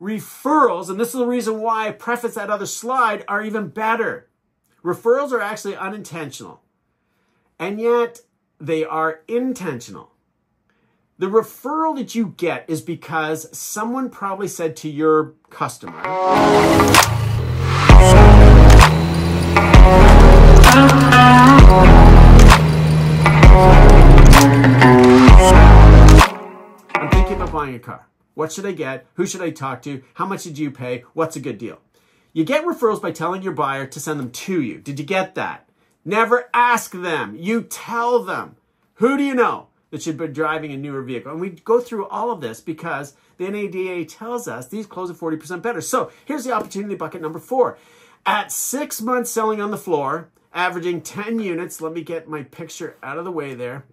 Referrals, and this is the reason why I preface that other slide, are even better. Referrals are actually unintentional, and yet they are intentional. The referral that you get is because someone probably said to your customer, I'm thinking about buying a car. What should I get? Who should I talk to? How much did you pay? What's a good deal? You get referrals by telling your buyer to send them to you. Did you get that? Never ask them. You tell them. Who do you know that should be driving a newer vehicle? And we go through all of this because the NADA tells us these close at 40% better. So here's the opportunity bucket number 4. At 6 months selling on the floor, averaging 10 units, let me get my picture out of the way there.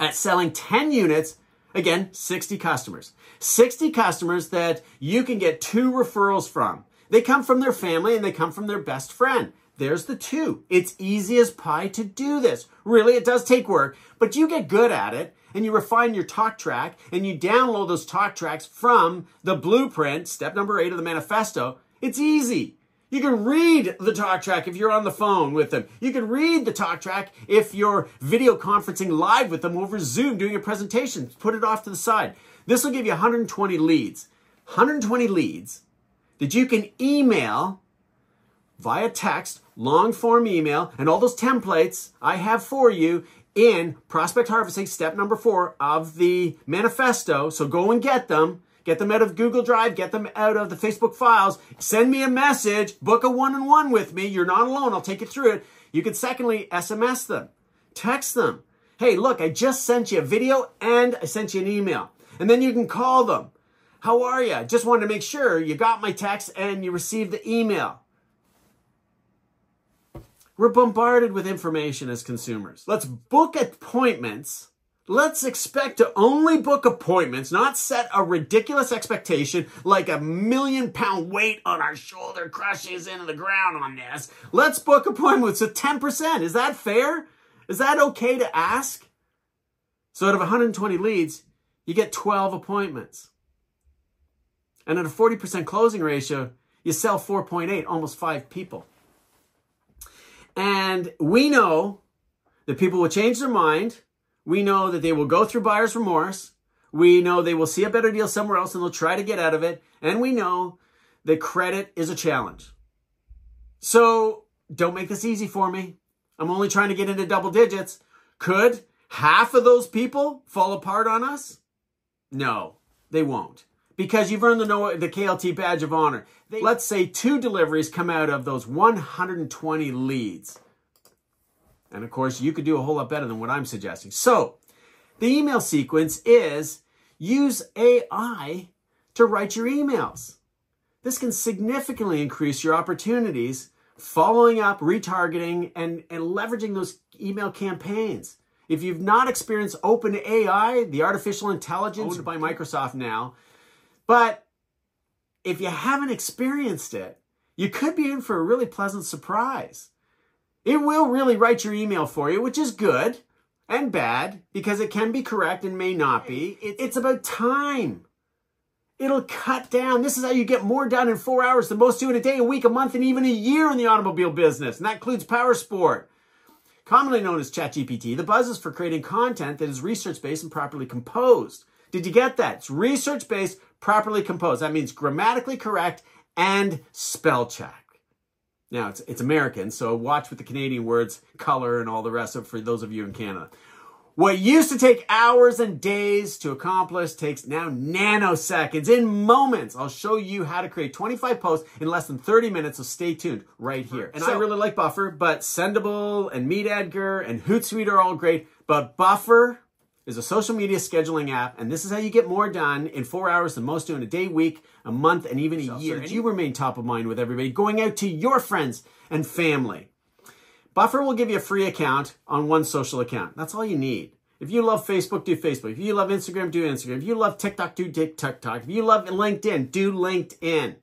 At selling 10 units, again, 60 customers. 60 customers that you can get 2 referrals from. They come from their family and they come from their best friend. There's the 2. It's easy as pie to do this. Really, it does take work, but you get good at it and you refine your talk track and you download those talk tracks from the blueprint, step number 8 of the manifesto. It's easy. You can read the talk track if you're on the phone with them. You can read the talk track if you're video conferencing live with them over Zoom doing a presentation. Put it off to the side. This will give you 120 leads. 120 leads that you can email via text, long form email, and all those templates I have for you in prospect harvesting, step number 4 of the manifesto. So go and get them out of Google Drive, get them out of the Facebook files, send me a message, book a one-on-one with me. You're not alone, I'll take you through it. You can secondly, SMS them, text them. Hey, look, I just sent you a video and I sent you an email. And then you can call them. How are you? Just wanted to make sure you got my text and you received the email. We're bombarded with information as consumers. Let's book appointments. Let's expect to only book appointments, not set a ridiculous expectation like a million-pound weight on our shoulder crushes into the ground on this. Let's book appointments at 10%. Is that fair? Is that okay to ask? So out of 120 leads, you get 12 appointments. And at a 40% closing ratio, you sell 4.8, almost 5 people. And we know that people will change their mind. We know that they will go through buyer's remorse. We know they will see a better deal somewhere else and they'll try to get out of it. And we know that credit is a challenge. So don't make this easy for me. I'm only trying to get into double digits. Could half of those people fall apart on us? No, they won't. Because you've earned the KLT badge of honor. Let's say 2 deliveries come out of those 120 leads. And of course, you could do a whole lot better than what I'm suggesting. So the email sequence is use AI to write your emails. This can significantly increase your opportunities, following up, retargeting, and leveraging those email campaigns. If you've not experienced OpenAI, the artificial intelligence owned by Microsoft now, but if you haven't experienced it, you could be in for a really pleasant surprise. It will really write your email for you, which is good and bad because it can be correct and may not be. It's about time. It'll cut down. This is how you get more done in 4 hours than most do in a day, a week, a month, and even a year in the automobile business. And that includes power sport. Commonly known as ChatGPT, the buzz is for creating content that is research-based and properly composed. Did you get that? It's research-based, properly composed. That means grammatically correct and spell check. Now, it's American, so watch with the Canadian words, color, and all the rest of it for those of you in Canada. What used to take hours and days to accomplish takes now nanoseconds in moments. I'll show you how to create 25 posts in less than 30 minutes, so stay tuned right here. And I really like Buffer, but Sendable and Meet Edgar and Hootsuite are all great, but Buffer is a social media scheduling app, and this is how you get more done in 4 hours than most do in a day, week, a month, and even a year. You remain top of mind with everybody, going out to your friends and family. Buffer will give you a free account on one social account. That's all you need. If you love Facebook, do Facebook. If you love Instagram, do Instagram. If you love TikTok, do TikTok. If you love LinkedIn, do LinkedIn.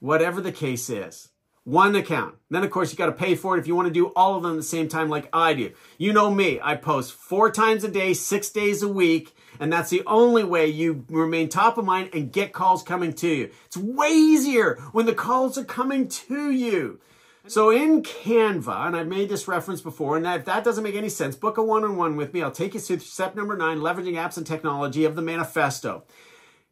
Whatever the case is, one account. Then of course you got to pay for it if you want to do all of them at the same time like I do. You know me, I post 4 times a day, 6 days a week, and that's the only way you remain top of mind and get calls coming to you. It's way easier when the calls are coming to you. So in Canva, and I've made this reference before, and if that doesn't make any sense, book a one-on-one with me. I'll take you through step number 9, leveraging apps and technology of the manifesto.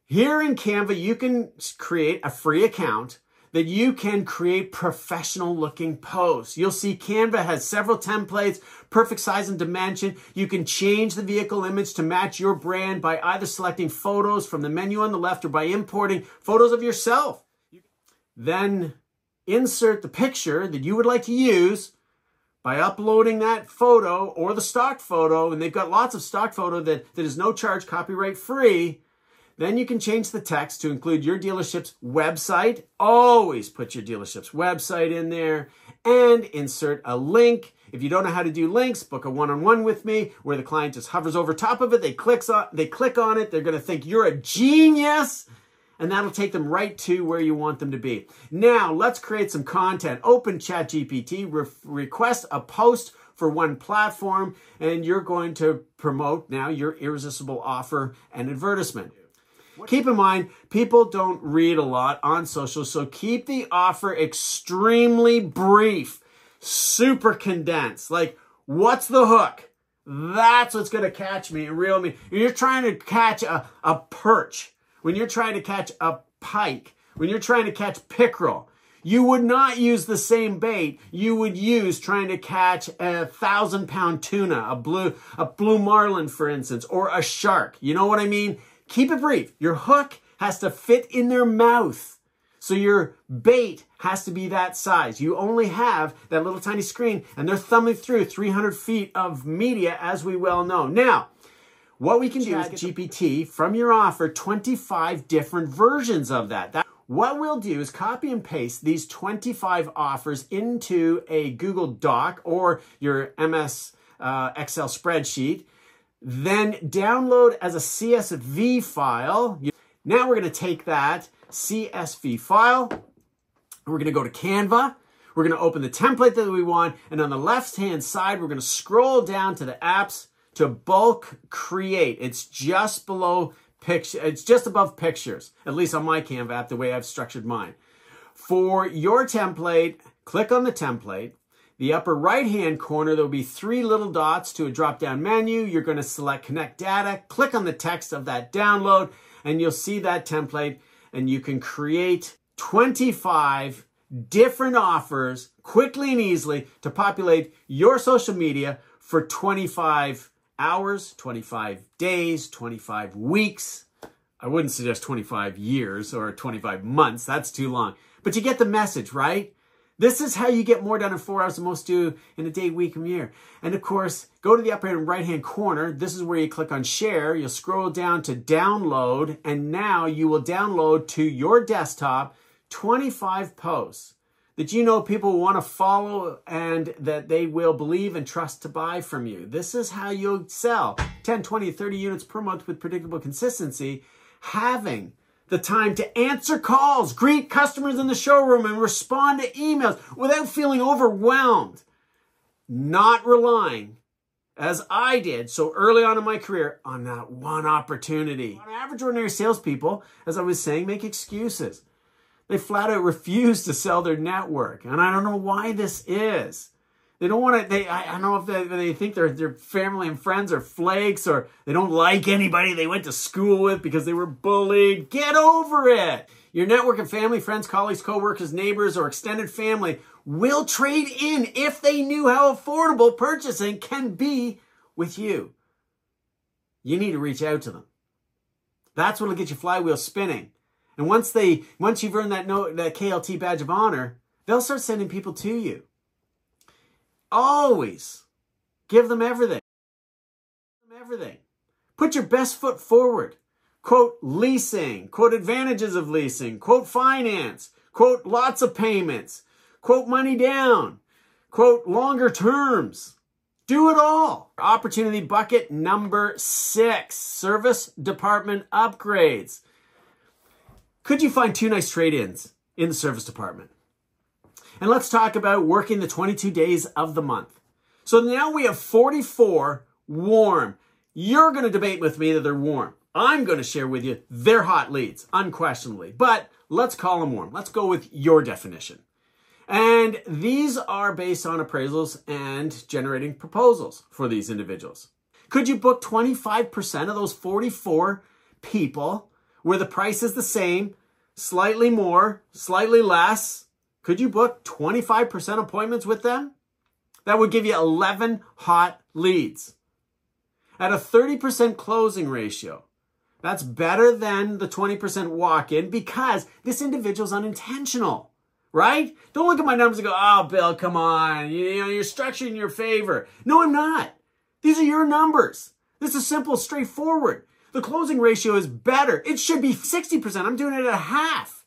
Here in Canva, you can create a free account that you can create professional-looking posts. You'll see Canva has several templates, perfect size and dimension. You can change the vehicle image to match your brand by either selecting photos from the menu on the left or by importing photos of yourself. Then insert the picture that you would like to use by uploading that photo or the stock photo, and they've got lots of stock photo that is no charge, copyright free. Then you can change the text to include your dealership's website. Always put your dealership's website in there, and insert a link. If you don't know how to do links, book a one-on-one with me where the client just hovers over top of it. They click on it. They're going to think you're a genius. And that'll take them right to where you want them to be. Now, let's create some content. Open ChatGPT, request a post for one platform, and you're going to promote now your irresistible offer and advertisement. Keep in mind, people don't read a lot on social, so keep the offer extremely brief, super condensed. Like, what's the hook? That's what's going to catch me and reel me. You're trying to catch a perch. When you're trying to catch a pike, when you're trying to catch pickerel, you would not use the same bait you would use trying to catch a 1,000-pound tuna, a blue marlin, for instance, or a shark. You know what I mean? Keep it brief. Your hook has to fit in their mouth. So your bait has to be that size. You only have that little tiny screen, and they're thumbing through 300 feet of media, as we well know. Now, what we can do is GPT from your offer 25 different versions of that. What we'll do is copy and paste these 25 offers into a Google Doc or your MS Excel spreadsheet, then download as a CSV file. Now we're going to take that CSV file, and we're going to go to Canva. We're going to open the template that we want, and on the left-hand side, we're going to scroll down to the apps to bulk create. It's just below picture. It's just above pictures, at least on my Canva app, the way I've structured mine. For your template, click on the template. The upper right-hand corner, there'll be 3 little dots to a drop-down menu. You're going to select Connect Data, click on the text of that download, and you'll see that template, and you can create 25 different offers quickly and easily to populate your social media for 25 hours, 25 days, 25 weeks. I wouldn't suggest 25 years or 25 months. That's too long. But you get the message, right? This is how you get more done in 4 hours than most do in a day, week, and year. And of course, go to the upper right-hand corner. This is where you click on Share. You'll scroll down to Download. And now you will download to your desktop 25 posts that you know people want to follow and that they will believe and trust to buy from you. This is how you'll sell 10, 20, 30 units per month with predictable consistency, having the time to answer calls, greet customers in the showroom, and respond to emails without feeling overwhelmed. Not relying, as I did so early on in my career, on that one opportunity. On average, ordinary salespeople, as I was saying, make excuses. They flat out refuse to sell their network. And I don't know why this is. They don't want to, I don't know if they think their family and friends are flakes, or they don't like anybody they went to school with because they were bullied. Get over it. Your network of family, friends, colleagues, coworkers, neighbors, or extended family will trade in if they knew how affordable purchasing can be with you. You need to reach out to them. That's what will get your flywheel spinning. And once you've earned that KLT badge of honor, they'll start sending people to you. Always give them everything. Put your best foot forward. Quote leasing, quote advantages of leasing, quote finance, quote lots of payments, quote money down, quote longer terms. Do it all. Opportunity bucket number 6, service department upgrades. Could you find 2 nice trade-ins in the service department? And let's talk about working the 22 days of the month. So now we have 44 warm. You're going to debate with me that they're warm. I'm going to share with you they're hot leads, unquestionably. But let's call them warm. Let's go with your definition. And these are based on appraisals and generating proposals for these individuals. Could you book 25% of those 44 people where the price is the same, slightly more, slightly less? Could you book 25% appointments with them? That would give you 11 hot leads. At a 30% closing ratio, that's better than the 20% walk-in because this individual's unintentional. Right? Don't look at my numbers and go, oh, Bill, come on. You know, you're structured in your favor. No, I'm not. These are your numbers. This is simple, straightforward. The closing ratio is better. It should be 60%. I'm doing it at half.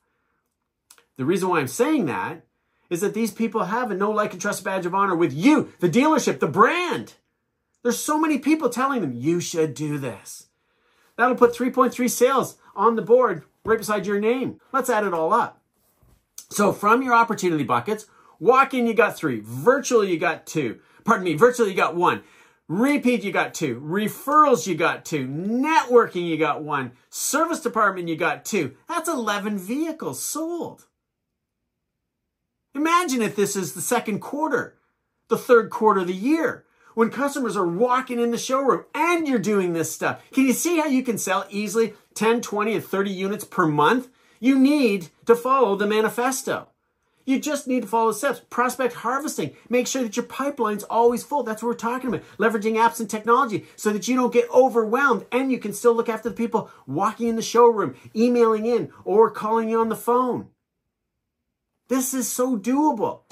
The reason why I'm saying that is that these people have a know, like, and trust badge of honor with you, the dealership, the brand. There's so many people telling them, you should do this. That'll put 3.3 sales on the board right beside your name. Let's add it all up. So from your opportunity buckets, walk-in, you got 3. Virtual, you got 2. Pardon me, virtual, you got 1. Repeat, you got 2. Referrals, you got 2. Networking, you got 1. Service department, you got 2. That's 11 vehicles sold. Imagine if this is the second quarter, the third quarter of the year, when customers are walking in the showroom and you're doing this stuff. Can you see how you can sell easily 10, 20, and 30 units per month? You need to follow the manifesto. You just need to follow the steps. Prospect harvesting. Make sure that your pipeline's always full. That's what we're talking about. Leveraging apps and technology so that you don't get overwhelmed and you can still look after the people walking in the showroom, emailing in, or calling you on the phone. This is so doable.